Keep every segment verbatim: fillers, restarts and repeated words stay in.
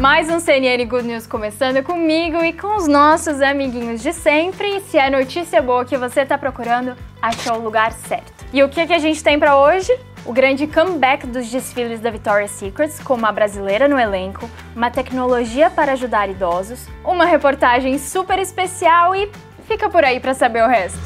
Mais um C N N Good News começando comigo e com os nossos amiguinhos de sempre. E se é notícia boa que você está procurando, achou o lugar certo. E o que, que a gente tem para hoje? O grande comeback dos desfiles da Victoria's Secrets, com uma brasileira no elenco, uma tecnologia para ajudar idosos, uma reportagem super especial e fica por aí para saber o resto.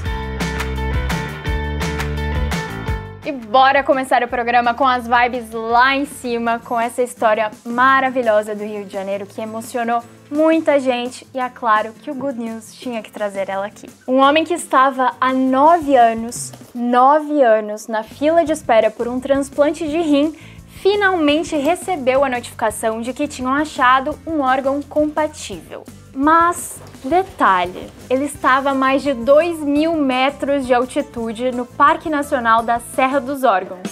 E bora começar o programa com as vibes lá em cima, com essa história maravilhosa do Rio de Janeiro que emocionou muita gente e é claro que o Good News tinha que trazer ela aqui. Um homem que estava há nove anos, nove anos, na fila de espera por um transplante de rim, finalmente recebeu a notificação de que tinham achado um órgão compatível. Mas, detalhe, ele estava a mais de dois mil metros de altitude no Parque Nacional da Serra dos Órgãos.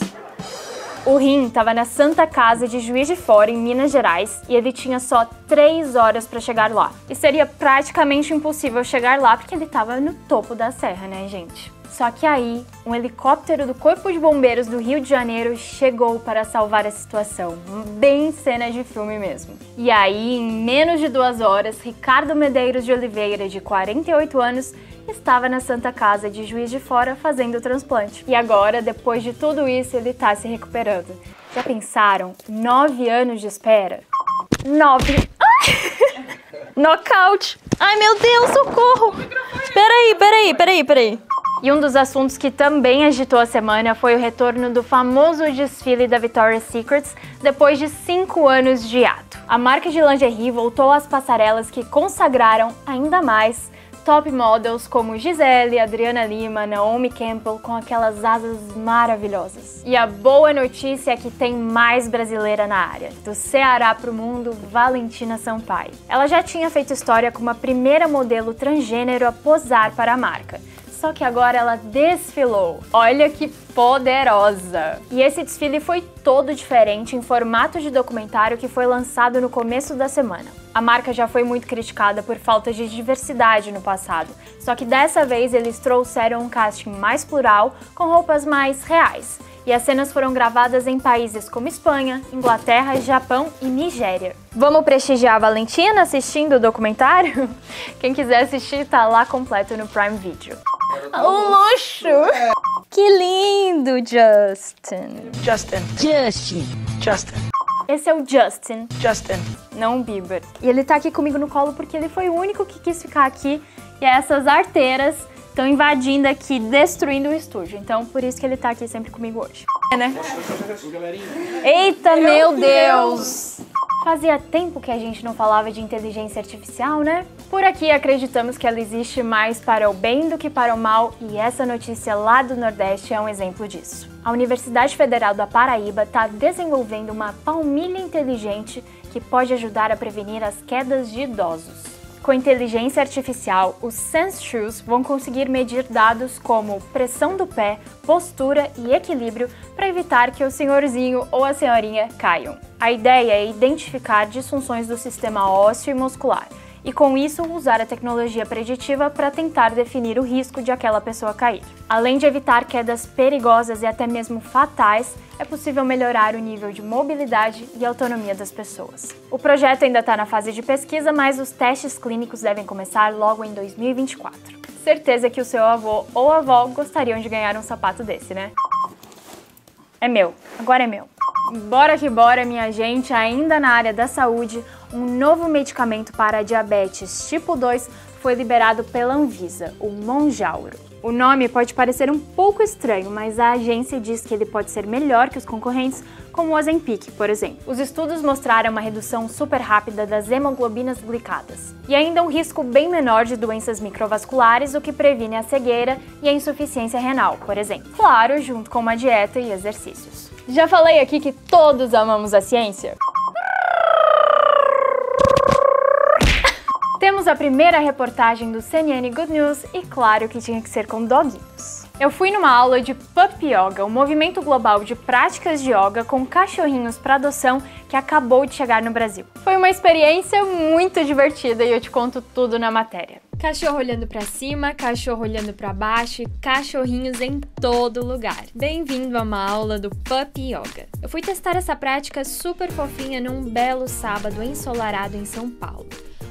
O rim estava na Santa Casa de Juiz de Fora, em Minas Gerais, e ele tinha só três horas para chegar lá. E seria praticamente impossível chegar lá porque ele estava no topo da serra, né, gente? Só que aí, um helicóptero do Corpo de Bombeiros do Rio de Janeiro chegou para salvar a situação, bem cena de filme mesmo. E aí, em menos de duas horas, Ricardo Medeiros de Oliveira, de quarenta e oito anos, estava na Santa Casa de Juiz de Fora fazendo o transplante. E agora, depois de tudo isso, ele está se recuperando. Já pensaram? Nove anos de espera? Nove... Ai! Nocaute! Ai, meu Deus, socorro! Peraí, peraí, peraí, peraí. E um dos assuntos que também agitou a semana foi o retorno do famoso desfile da Victoria's Secrets depois de cinco anos de hiato. A marca de lingerie voltou às passarelas que consagraram ainda mais top models como Gisele, Adriana Lima, Naomi Campbell com aquelas asas maravilhosas. E a boa notícia é que tem mais brasileira na área. Do Ceará para o mundo, Valentina Sampaio. Ela já tinha feito história como a primeira modelo transgênero a posar para a marca. Só que agora ela desfilou. Olha que poderosa! E esse desfile foi todo diferente em formato de documentário que foi lançado no começo da semana. A marca já foi muito criticada por falta de diversidade no passado, só que dessa vez eles trouxeram um casting mais plural, com roupas mais reais. E as cenas foram gravadas em países como Espanha, Inglaterra, Japão e Nigéria. Vamos prestigiar a Valentina assistindo o documentário? Quem quiser assistir tá lá completo no Prime Video. Um luxo! Que lindo, Justin! Justin! Justin! Justin! Esse é o Justin. Justin. Não o Bieber. E ele tá aqui comigo no colo porque ele foi o único que quis ficar aqui e essas arteiras estão invadindo aqui, destruindo o estúdio. Então, por isso que ele tá aqui sempre comigo hoje. É, né? Eita, meu Deus! Fazia tempo que a gente não falava de inteligência artificial, né? Por aqui acreditamos que ela existe mais para o bem do que para o mal e essa notícia lá do Nordeste é um exemplo disso. A Universidade Federal da Paraíba está desenvolvendo uma palmilha inteligente que pode ajudar a prevenir as quedas de idosos. Com inteligência artificial, os Sense Shoes vão conseguir medir dados como pressão do pé, postura e equilíbrio para evitar que o senhorzinho ou a senhorinha caiam. A ideia é identificar disfunções do sistema ósseo e muscular e, com isso, usar a tecnologia preditiva para tentar definir o risco de aquela pessoa cair. Além de evitar quedas perigosas e até mesmo fatais, é possível melhorar o nível de mobilidade e autonomia das pessoas. O projeto ainda está na fase de pesquisa, mas os testes clínicos devem começar logo em dois mil e vinte e quatro. Certeza que o seu avô ou avó gostariam de ganhar um sapato desse, né? É meu, agora é meu. Bora que bora, minha gente, ainda na área da saúde, um novo medicamento para diabetes tipo dois foi liberado pela Anvisa, o Mounjaro. O nome pode parecer um pouco estranho, mas a agência diz que ele pode ser melhor que os concorrentes, como o Ozempic, por exemplo. Os estudos mostraram uma redução super rápida das hemoglobinas glicadas e ainda um risco bem menor de doenças microvasculares, o que previne a cegueira e a insuficiência renal, por exemplo. Claro, junto com uma dieta e exercícios. Já falei aqui que todos amamos a ciência? Temos a primeira reportagem do C N N Good News e claro que tinha que ser com doguinhos. Eu fui numa aula de Puppy Yoga, um movimento global de práticas de yoga com cachorrinhos para adoção que acabou de chegar no Brasil. Foi uma experiência muito divertida e eu te conto tudo na matéria. Cachorro olhando para cima, cachorro olhando para baixo e cachorrinhos em todo lugar. Bem-vindo a uma aula do Puppy Yoga. Eu fui testar essa prática super fofinha num belo sábado ensolarado em São Paulo.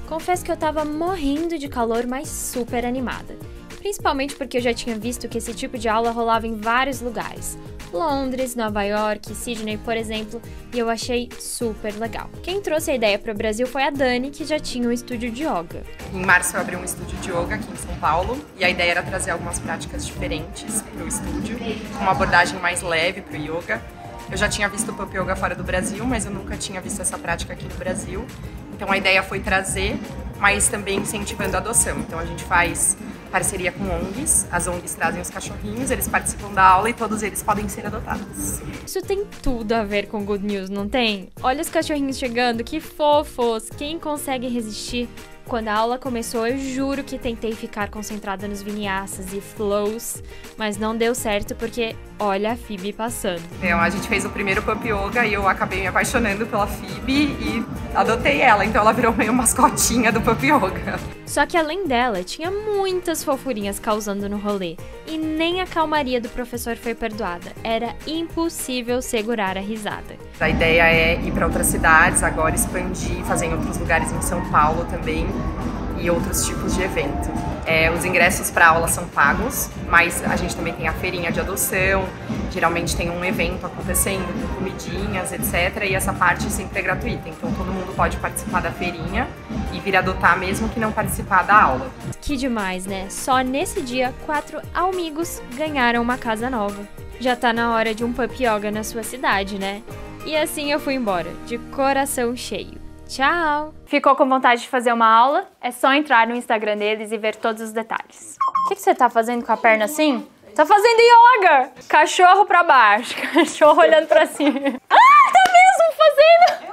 Confesso que eu tava morrendo de calor, mas super animada. Principalmente porque eu já tinha visto que esse tipo de aula rolava em vários lugares. Londres, Nova York, Sydney, por exemplo, e eu achei super legal. Quem trouxe a ideia para o Brasil foi a Dani, que já tinha um estúdio de yoga. Em março eu abri um estúdio de yoga aqui em São Paulo, e a ideia era trazer algumas práticas diferentes para o estúdio, uma abordagem mais leve para o yoga. Eu já tinha visto o Puppy Yoga fora do Brasil, mas eu nunca tinha visto essa prática aqui no Brasil. Então a ideia foi trazer, mas também incentivando a adoção. Então a gente faz parceria com O N Gs, as O N Gs trazem os cachorrinhos, eles participam da aula e todos eles podem ser adotados. Isso tem tudo a ver com Good News, não tem? Olha os cachorrinhos chegando, que fofos! Quem consegue resistir? Quando a aula começou, eu juro que tentei ficar concentrada nos vinyasas e flows, mas não deu certo porque olha a Phoebe passando. Então, a gente fez o primeiro Puppy Yoga e eu acabei me apaixonando pela Phoebe e adotei ela, então ela virou meio mascotinha do Puppy Yoga. Só que além dela, tinha muitas fofurinhas causando no rolê e nem a calmaria do professor foi perdoada. Era impossível segurar a risada. A ideia é ir para outras cidades, agora expandir, fazer em outros lugares em São Paulo também, e outros tipos de evento. É, os ingressos para aula são pagos, mas a gente também tem a feirinha de adoção, geralmente tem um evento acontecendo, com comidinhas, etcétera. E essa parte sempre é gratuita, então todo mundo pode participar da feirinha e vir adotar mesmo que não participar da aula. Que demais, né? Só nesse dia, quatro amigos ganharam uma casa nova. Já tá na hora de um Puppy Yoga na sua cidade, né? E assim eu fui embora, de coração cheio. Tchau! Ficou com vontade de fazer uma aula? É só entrar no Instagram deles e ver todos os detalhes. O que, que você tá fazendo com a perna assim? Tá fazendo yoga! Cachorro pra baixo, cachorro olhando pra cima. Ah, tá mesmo fazendo!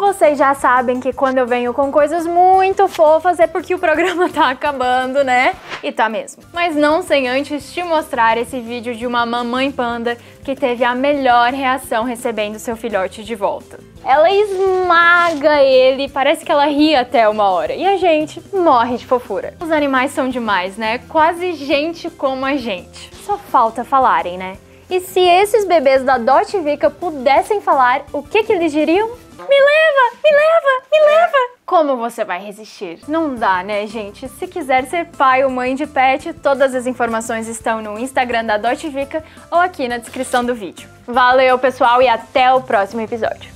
Vocês já sabem que quando eu venho com coisas muito fofas é porque o programa tá acabando, né? E tá mesmo. Mas não sem antes te mostrar esse vídeo de uma mamãe panda que teve a melhor reação recebendo seu filhote de volta. Ela esmaga ele, parece que ela ri até uma hora. E a gente morre de fofura. Os animais são demais, né? Quase gente como a gente. Só falta falarem, né? E se esses bebês da Dot Vika pudessem falar, o que que eles diriam? Me leva, me leva, me leva! Como você vai resistir? Não dá, né, gente? Se quiser ser pai ou mãe de pet, todas as informações estão no Instagram da Dot Vika ou aqui na descrição do vídeo. Valeu, pessoal, e até o próximo episódio.